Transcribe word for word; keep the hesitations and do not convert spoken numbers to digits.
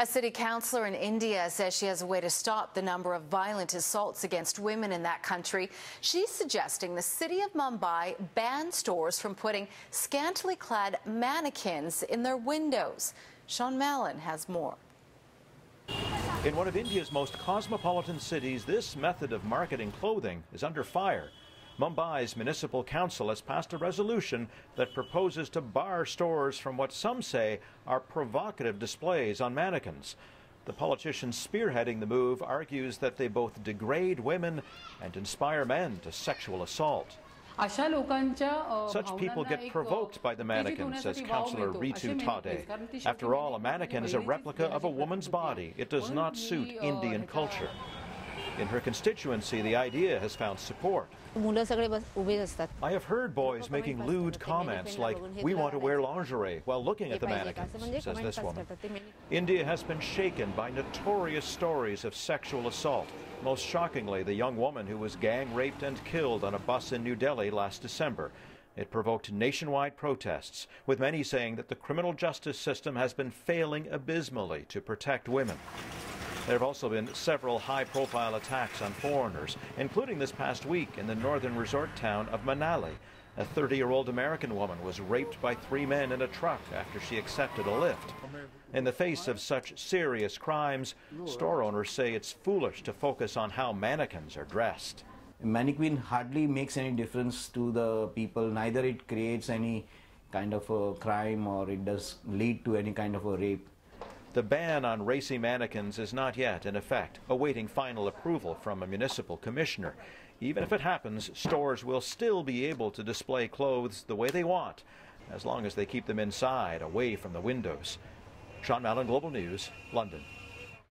A city councillor in India says she has a way to stop the number of violent assaults against women in that country. She's suggesting the city of Mumbai ban stores from putting scantily clad mannequins in their windows. Sean Mallen has more. In one of India's most cosmopolitan cities, this method of marketing clothing is under fire. Mumbai's municipal council has passed a resolution that proposes to bar stores from what some say are provocative displays on mannequins. The politician spearheading the move argues that they both degrade women and inspire men to sexual assault. Such people get provoked by the mannequin, says Councillor Ritu Tade. After all, a mannequin is a replica of a woman's body. It does not suit Indian culture. In her constituency, the idea has found support. I have heard boys making lewd comments like, "We want to wear lingerie," while looking at the mannequins, says this woman. India has been shaken by notorious stories of sexual assault. Most shockingly, the young woman who was gang raped and killed on a bus in New Delhi last December. It provoked nationwide protests, with many saying that the criminal justice system has been failing abysmally to protect women. There have also been several high-profile attacks on foreigners, including this past week in the northern resort town of Manali. A thirty-year-old American woman was raped by three men in a truck after she accepted a lift. In the face of such serious crimes, store owners say it's foolish to focus on how mannequins are dressed. A mannequin hardly makes any difference to the people. Neither it creates any kind of a crime or it does lead to any kind of a rape. The ban on racy mannequins is not yet in effect, awaiting final approval from a municipal commissioner. Even if it happens, stores will still be able to display clothes the way they want, as long as they keep them inside, away from the windows. Sean Mallen, Global News, London.